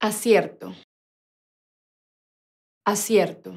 Acierto. Acierto.